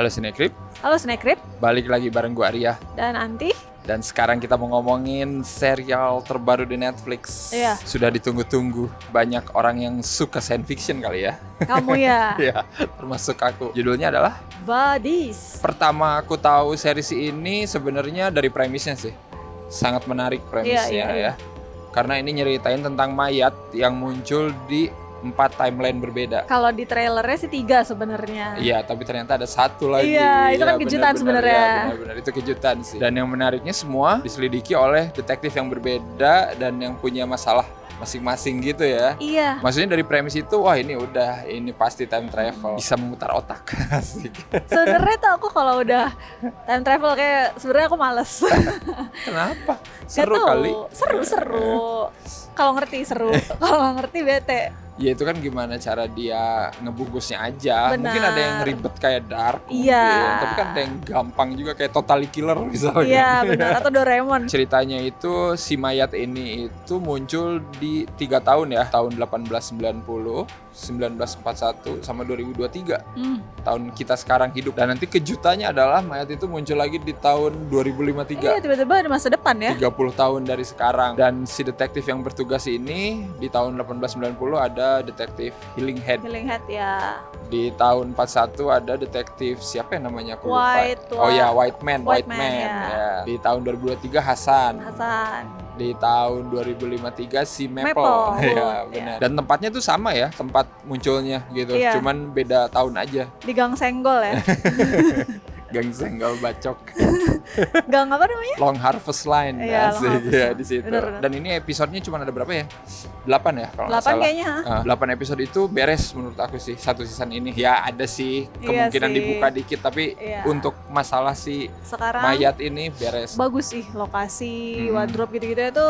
Halo Cine Crib. Halo Cine Crib. Balik lagi bareng gue Arya. Dan Anti. Dan sekarang kita mau ngomongin serial terbaru di Netflix. Iya. Sudah ditunggu-tunggu. Banyak orang yang suka science fiction kali ya. Kamu ya? Iya, termasuk aku. Judulnya adalah Bodies. Pertama aku tahu series ini sebenarnya dari premisnya sih. Sangat menarik premisnya ya. Karena ini nyeritain tentang mayat yang muncul di 4 timeline berbeda. Kalau di trailernya sih 3 sebenarnya. Iya, tapi ternyata ada 1 lagi. Iya, itu kan kejutan sebenarnya. Iya, benar-benar itu kejutan sih. Dan yang menariknya semua diselidiki oleh detektif yang berbeda dan yang punya masalah masing-masing gitu ya. Iya. Maksudnya dari premis itu, wah ini udah, ini pasti time travel. Bisa memutar otak. Asik. Sebenarnya tuh aku kalau udah time travel kayak sebenarnya aku males. Kenapa? Seru gak kali. Seru. Kalau ngerti seru, kalau ngerti bete. Ya itu kan gimana cara dia ngebungkusnya aja. Benar. Mungkin ada yang ribet kayak Dark mungkin, tapi kan ada yang gampang juga kayak Totally Killer misalnya. Iya benar, atau Doraemon. Ceritanya itu si mayat ini itu muncul di 3 tahun ya, tahun 1890, 1941 sama 2023. Tahun kita sekarang hidup. Dan nanti kejutannya adalah mayat itu muncul lagi di tahun 2053. Iya, tiba-tiba ada masa depan ya. 30 tahun dari sekarang. Dan si detektif yang bertugas ini di tahun 1890 ada detektif Hillinghead. Hillinghead ya. Di tahun 41 ada detektif siapa yang namanya aku lupa. Oh ya, Whiteman ya. Ya. Di tahun 2023 Hasan. Di tahun 2053 si Maple. Ya, benar. Dan tempatnya tuh sama ya, tempat munculnya gitu. Iya. Cuman beda tahun aja. Di Gang Senggol ya. Gang Senggol Bacok. Gang apa namanya? Long Harvest Line. Iya, ya, di situ. Bener. Dan ini episodenya cuma ada berapa ya? 8 ya kalau nggak salah. 8 kayaknya. 8 episode itu beres menurut aku sih satu season ini. Ya ada sih kemungkinan dibuka dikit, tapi untuk masalah si sekarang, mayat ini beres. Bagus sih lokasi, wardrobe gitu-gitu itu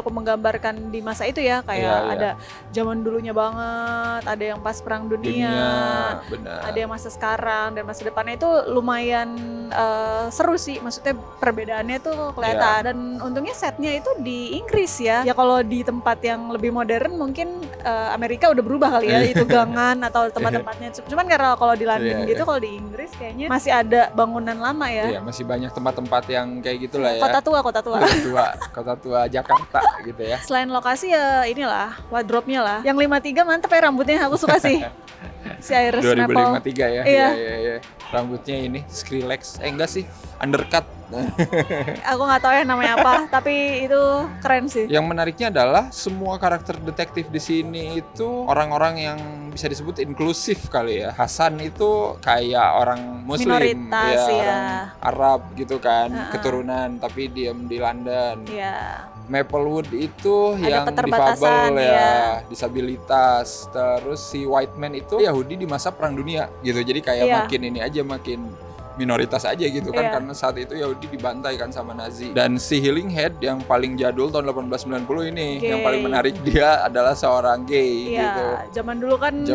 cukup menggambarkan di masa itu ya, kayak ada zaman dulunya banget, ada yang pas perang dunia bener. Ada yang masa sekarang dan masa depannya itu lumayan seru sih, maksudnya perbedaannya tuh kelihatan. Dan untungnya setnya itu di Inggris ya kalau di tempat yang lebih modern mungkin Amerika udah berubah kali ya itu gangan atau tempat-tempatnya, cuman karena kalau di London gitu, kalau di Inggris kayaknya masih ada bangunan lama ya. Iya, masih banyak tempat-tempat yang kayak gitulah ya. Kota tua Jakarta gitu ya. Selain lokasi ya inilah wardrobe-nya lah. Yang 53 mantep ya rambutnya, aku suka sih. Si Iris 2053 ya. Iya. Rambutnya ini Skrillex. Enggak sih, undercut. Aku nggak tahu ya namanya apa, tapi itu keren sih. Yang menariknya adalah semua karakter detektif di sini itu orang-orang yang bisa disebut inklusif kali ya. Hasan itu kayak orang Muslim, minoritas ya. Orang Arab gitu kan, keturunan tapi diam di London. Iya. Maplewood itu ada yang difabel ya, disabilitas. Terus si Whiteman itu Yahudi di masa perang dunia gitu. Jadi kayak makin ini aja, makin minoritas aja gitu kan, karena saat itu Yahudi dibantai kan sama Nazi. Dan si Hillinghead yang paling jadul tahun 1890 ini, yang paling menarik dia adalah seorang gay gitu. Zaman dulu kan masih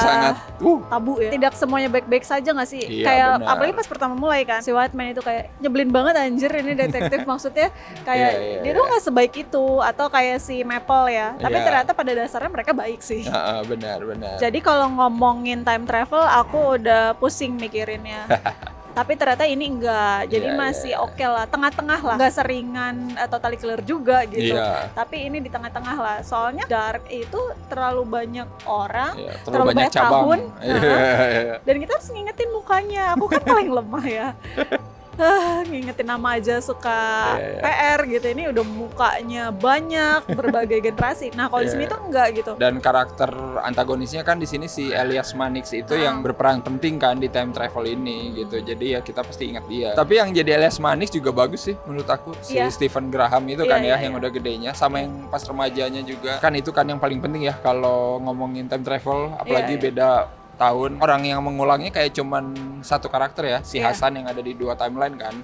sangat tabu ya. Tidak semuanya baik-baik saja nggak sih? Iya, kayak benar. Apalagi pas pertama mulai kan si Whiteman itu kayak nyebelin banget anjir ini detektif. Maksudnya kayak dia tuh nggak sebaik itu, atau kayak si Maple ya. Tapi ternyata pada dasarnya mereka baik sih. Benar. Jadi kalau ngomongin time travel aku udah pusing mikirinnya. Tapi ternyata ini enggak, jadi masih oke lah, tengah-tengah lah, enggak seringan Totally Killer juga gitu, tapi ini di tengah-tengah lah, soalnya Dark itu terlalu banyak orang, terlalu banyak tahun, dan kita harus ngingetin mukanya, aku kan paling lemah ya. Ngingetin nama aja suka PR gitu. Ini udah mukanya banyak, berbagai generasi. Nah kalau di sini tuh enggak gitu. Dan karakter antagonisnya kan di sini si Elias Mannix itu yang berperan penting kan di time travel ini gitu. Jadi ya kita pasti ingat dia. Tapi yang jadi Elias Mannix juga bagus sih menurut aku. Si Stephen Graham itu yang udah gedenya, sama yang pas remajanya juga. Kan itu kan yang paling penting ya kalau ngomongin time travel, apalagi beda tahun. Orang yang mengulangnya kayak cuman satu karakter ya, si Hasan yang ada di 2 timeline kan,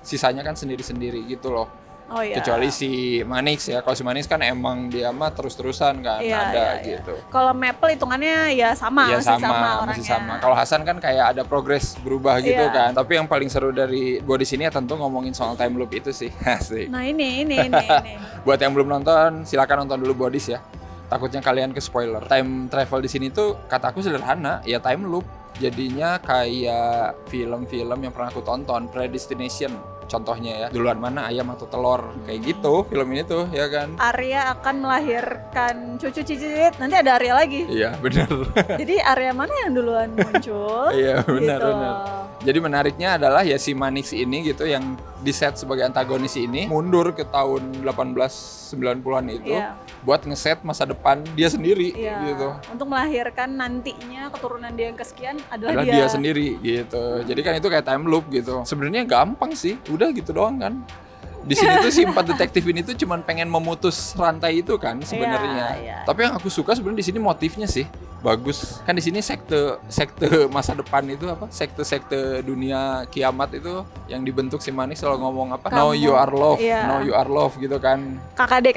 sisanya kan sendiri-sendiri gitu loh. Kecuali si Mannix ya, kalau si Mannix kan emang dia mah terus-terusan kan gitu. Kalau Maple hitungannya masih sama. Kalau Hasan kan kayak ada progres berubah gitu kan. Tapi yang paling seru dari gua di sini ya tentu ngomongin soal time loop itu sih. Asik. Nah ini. Buat yang belum nonton silakan nonton dulu Bodies ya. Takutnya kalian ke spoiler. Time travel di sini tuh kataku sederhana, ya time loop. jadinya kayak film-film yang pernah aku tonton, Predestination contohnya ya, duluan mana ayam atau telur, kayak gitu film ini tuh, ya kan? Arya akan melahirkan cucu cicit, nanti ada Arya lagi. Iya benar. Jadi Arya mana yang duluan muncul? Iya benar gitu. Benar. Jadi menariknya adalah ya si Mannix ini gitu yang diset sebagai antagonis ini mundur ke tahun 1890-an itu buat ngeset masa depan dia sendiri gitu. Untuk melahirkan nantinya keturunan dia yang kesekian adalah dia sendiri gitu. Jadi kan itu kayak time loop gitu. Sebenarnya gampang sih, udah gitu doang kan. Di sini tuh si empat detektif ini tuh cuman pengen memutus rantai itu kan sebenarnya. Tapi yang aku suka sebenarnya di sini motifnya sih bagus. Kan di sini sekte masa depan itu apa? Sekte dunia kiamat itu yang dibentuk si Mannix selalu ngomong apa? Kamu, know you are love, know you are love gitu kan. Kakade.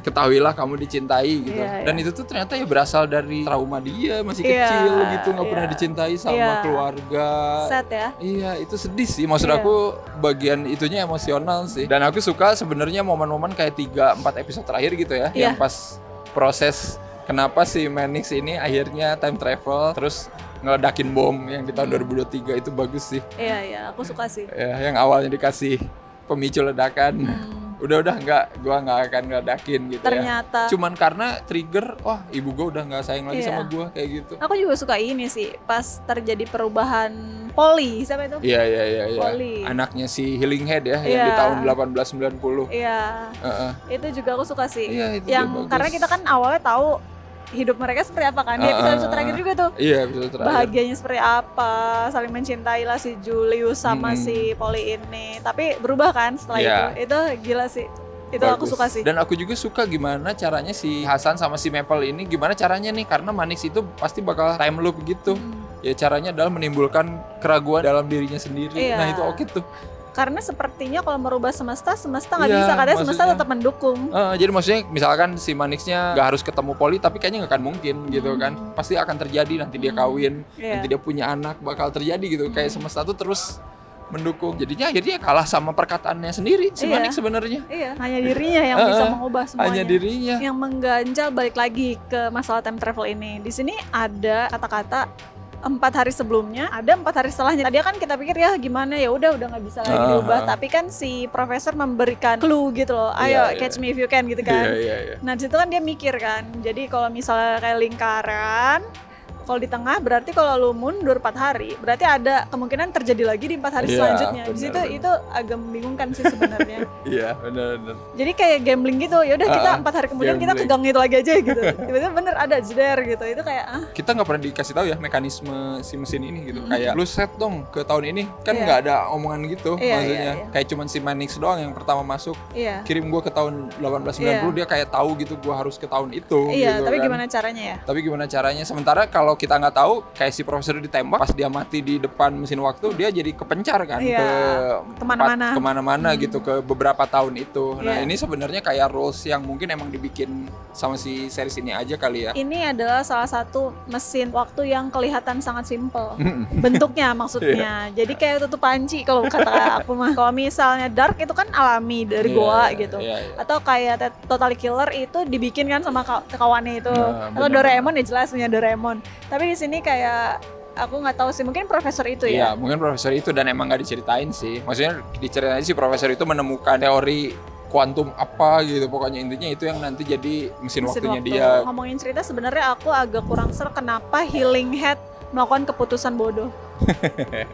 Ketahuilah kamu dicintai gitu. Dan itu tuh ternyata ya berasal dari trauma dia masih kecil gitu, nggak pernah dicintai sama keluarga. Sad ya? Iya, itu sedih sih. Maksud aku bagian itunya emosional sih. Dan aku suka sebenarnya momen-momen kayak 3-4 episode terakhir gitu ya, yang pas proses kenapa si Mannix ini akhirnya time travel terus ngeledakin bom yang di tahun 2023 itu bagus sih. Iya, aku suka sih. Ya, yang awalnya dikasih pemicu ledakan. Udah gua nggak akan ngeledakin gitu. Ternyata cuman karena trigger, wah ibu gua udah nggak sayang lagi sama gua kayak gitu. Aku juga suka ini sih, pas terjadi perubahan Polly, siapa itu? Iya. Polly. Anaknya si Hillinghead ya, yang di tahun 1890. Iya. Itu juga aku suka sih. Iya, itu yang bagus. Karena kita kan awalnya tahu hidup mereka seperti apa kan, di episode terakhir juga tuh. Iya, episode terakhir. Bahagianya seperti apa, saling mencintailah si Julius sama si Polly ini. Tapi berubah kan setelah itu gila sih. Itu bagus. Aku suka sih. Dan aku juga suka gimana caranya si Hasan sama si Maple ini, gimana caranya nih, karena Mannix itu pasti bakal time loop gitu. Ya caranya adalah menimbulkan keraguan dalam dirinya sendiri. Nah itu oke tuh. Karena sepertinya kalau merubah semesta nggak bisa, katanya semesta tetap mendukung. Jadi maksudnya misalkan si Mannixnya nggak harus ketemu Polly, tapi kayaknya nggak akan mungkin gitu kan. Pasti akan terjadi, nanti dia kawin, nanti dia punya anak, bakal terjadi gitu. Kayak semesta tuh terus mendukung. Jadinya akhirnya kalah sama perkataannya sendiri si Mannix sebenarnya. Iya, hanya dirinya yang bisa mengubah semuanya. Hanya dirinya. Yang mengganjal balik lagi ke masalah time travel ini. Di sini ada kata-kata 4 hari sebelumnya, ada 4 hari setelahnya. Tadi kan kita pikir ya gimana, ya udah nggak bisa lagi diubah. Tapi kan si profesor memberikan clue gitu loh, ayo catch me if you can gitu kan. Nah disitu kan dia mikir kan, jadi kalau misalnya kayak lingkaran, kalau di tengah berarti kalau lu mundur 4 hari, berarti ada kemungkinan terjadi lagi di 4 hari selanjutnya. Di situ itu agak membingungkan sih sebenarnya. Iya, benar. Jadi kayak gambling gitu. Ya udah kita 4 hari kemudian gambling. Kita ke gang itu lagi aja gitu. Tiba-tiba bener ada jeder gitu. Itu kayak kita nggak pernah dikasih tahu ya mekanisme si mesin ini gitu. Kayak lu set dong ke tahun ini kan nggak ada omongan gitu maksudnya. Kayak cuman si Mannix doang yang pertama masuk. Kirim gua ke tahun 1890 dia kayak tahu gitu gua harus ke tahun itu. Gitu, tapi kan. Gimana caranya ya? Tapi gimana caranya? Sementara kalau kita nggak tahu, kayak si profesor ditembak pas dia mati di depan mesin waktu, dia jadi kepencar kan kemana-mana gitu, ke beberapa tahun itu. Nah ini sebenarnya kayak rules yang mungkin emang dibikin sama si series ini aja kali ya. Ini adalah salah satu mesin waktu yang kelihatan sangat simple bentuknya maksudnya. Jadi kayak tutup panci kalau kata aku mah. Kalau misalnya Dark itu kan alami dari goa gitu, atau kayak Totally Killer itu dibikin kan sama kawannya itu, atau Doraemon ya jelas punya Doraemon. Tapi di sini kayak aku nggak tahu sih, mungkin profesor itu ya. Iya, mungkin profesor itu, dan emang nggak diceritain sih. Maksudnya diceritain sih profesor itu menemukan teori kuantum apa gitu, pokoknya intinya itu yang nanti jadi mesin waktunya dia. Ngomongin cerita sebenarnya aku agak kurang serk kenapa Hillinghead melakukan keputusan bodoh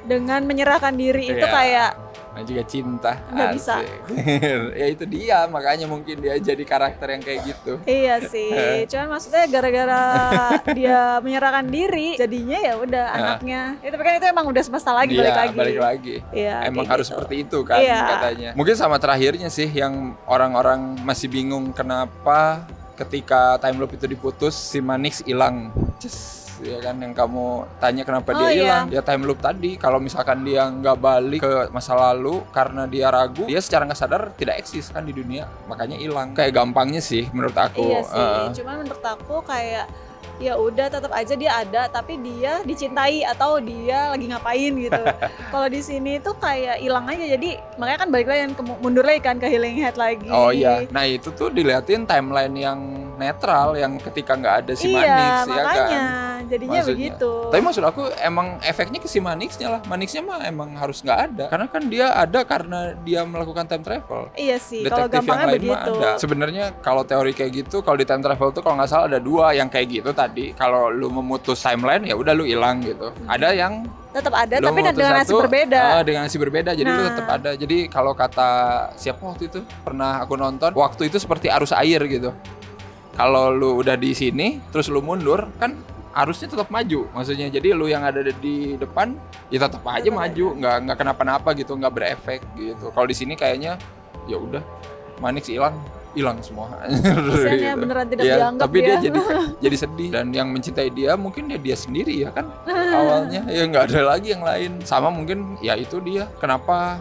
dengan menyerahkan diri itu kayak juga cinta nggak bisa. Ya itu dia, makanya mungkin dia jadi karakter yang kayak gitu. Iya sih, cuman maksudnya gara-gara dia menyerahkan diri jadinya ya udah anaknya. Tapi kan itu emang udah semesta lagi, balik lagi. Iya, emang harus gitu. Seperti itu kan katanya. Mungkin sama terakhirnya sih yang orang-orang masih bingung kenapa ketika time loop itu diputus si Mannix hilang. Ya kan yang kamu tanya kenapa dia hilang. Ya time loop tadi, kalau misalkan dia nggak balik ke masa lalu karena dia ragu, dia secara nggak sadar tidak eksis kan di dunia, makanya hilang. Kayak gampangnya sih menurut aku. Iya sih, cuman menurut aku kayak ya udah tetap aja dia ada, tapi dia dicintai atau dia lagi ngapain gitu. Kalau di sini tuh kayak hilang aja, jadi makanya kan balik lagi, mundur lagi kan ke Hillinghead lagi. Oh iya, nah itu tuh dilihatin timeline yang netral yang ketika nggak ada si Mannix, ya makanya, kan? Jadinya maksudnya begitu. Tapi maksud aku emang efeknya ke si Mannixnya lah. Mannixnya mah emang harus nggak ada. Karena kan dia ada karena dia melakukan time travel. Iya sih, kalau gampangnya begitu. Sebenarnya kalau teori kayak gitu, kalau di time travel tuh kalau nggak salah ada dua yang kayak gitu tadi. Kalau lu memutus timeline ya udah lu hilang gitu. Ada yang tetap ada lu tapi dengan nasi berbeda. Dengan nasi berbeda, jadi lu tetap ada. Jadi kalau kata siapa waktu itu pernah aku nonton, waktu itu seperti arus air gitu. Kalau lu udah di sini terus lu mundur kan arusnya tetap maju, maksudnya jadi lu yang ada di depan ya tetap aja maju, nggak kenapa-napa gitu, nggak berefek gitu. Kalau di sini kayaknya ya udah Mannix hilang semua. Gitu. Beneran tidak ya, dianggap tapi dia jadi sedih, dan yang mencintai dia mungkin dia sendiri ya kan awalnya, ya nggak ada lagi yang lain. Sama mungkin ya itu dia kenapa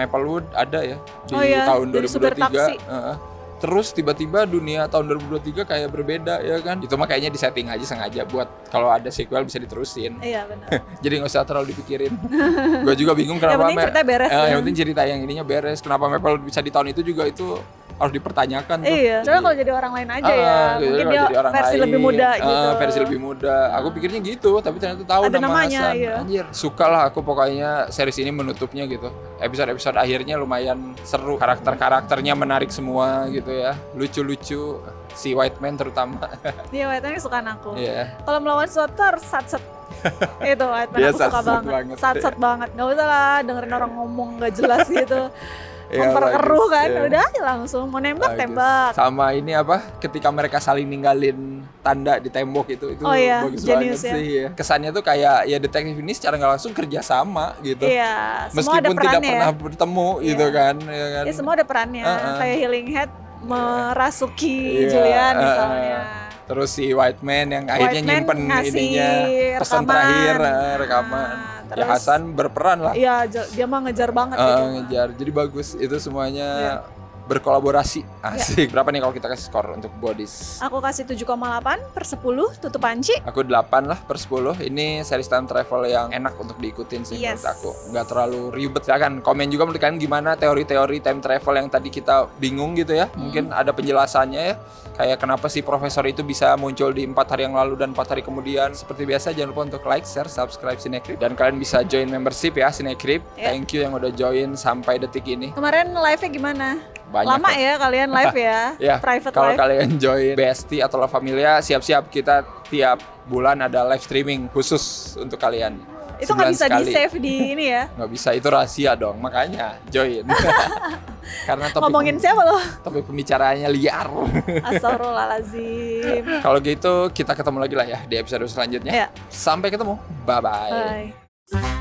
Maple ada ya di tahun 2023. Terus tiba-tiba dunia tahun 2023 kayak berbeda ya kan. Itu mah kayaknya disetting aja sengaja buat kalau ada sequel bisa diterusin. Iya benar. Jadi nggak usah terlalu dipikirin. Gue juga bingung kenapa yang penting cerita yang ininya beres. Kenapa Maple bisa di tahun itu juga itu harus dipertanyakan tuh. Iya. Soalnya kalau jadi orang lain aja ya. Mungkin dia versi lain, lebih muda gitu. Versi lebih muda. Aku pikirnya gitu, tapi ternyata tahu ada nama Hasan. Iya. Anjir, sukalah aku pokoknya series ini menutupnya gitu. Episode-episode akhirnya lumayan seru. Karakter-karakternya menarik semua gitu ya. Lucu-lucu. Si Whiteman terutama. Iya, Whiteman kesukaan aku. Iya. Kalau melawan sesuatu harus satset. Itu Whiteman aku suka banget. Satset banget. Gak usah lah dengerin orang ngomong gak jelas gitu. Memperkeruh ya, kan, udah aja langsung, mau nembak tembak. Sama ini apa, ketika mereka saling ninggalin tanda di tembok itu bagus banget sih ya. Kesannya tuh kayak ya detektif ini secara gak langsung kerjasama gitu. Iya, semua meskipun ada perannya, tidak pernah bertemu gitu kan. Iya kan? Ya, semua ada perannya, kayak Hillinghead merasuki Julian misalnya. Terus si Whiteman yang akhirnya nyimpen ininya, pesan terakhir, rekaman. Terus, ya Hasan berperan lah. Iya, dia mah ngejar banget gitu. Ngejar. Jadi bagus itu semuanya berkolaborasi. Asik. Berapa nih kalau kita kasih skor untuk Bodies? Aku kasih 7,8 per 10 tutup panci. Aku 8 lah per 10. Ini series time travel yang enak untuk diikutin sih menurut aku. Nggak terlalu ribet. Silahkan komen juga menurut kalian gimana teori-teori time travel yang tadi kita bingung gitu ya. Mungkin ada penjelasannya ya. Kayak kenapa sih profesor itu bisa muncul di 4 hari yang lalu dan 4 hari kemudian. Seperti biasa jangan lupa untuk like, share, subscribe Cine Crib. Dan kalian bisa join membership ya Cine Crib. Thank you yang udah join sampai detik ini. Kemarin live-nya gimana? Banyak lama ya kalian live ya? Private live. Kalau kalian join BST atau La Familia, siap-siap kita tiap bulan ada live streaming khusus untuk kalian. Itu nggak bisa di save di ini ya? Nggak bisa, itu rahasia dong, makanya join. Karena ngomongin siapa loh? Topik pembicaraannya liar. Astagfirullahaladzim. Kalau gitu kita ketemu lagi lah ya di episode selanjutnya. Sampai ketemu, bye-bye.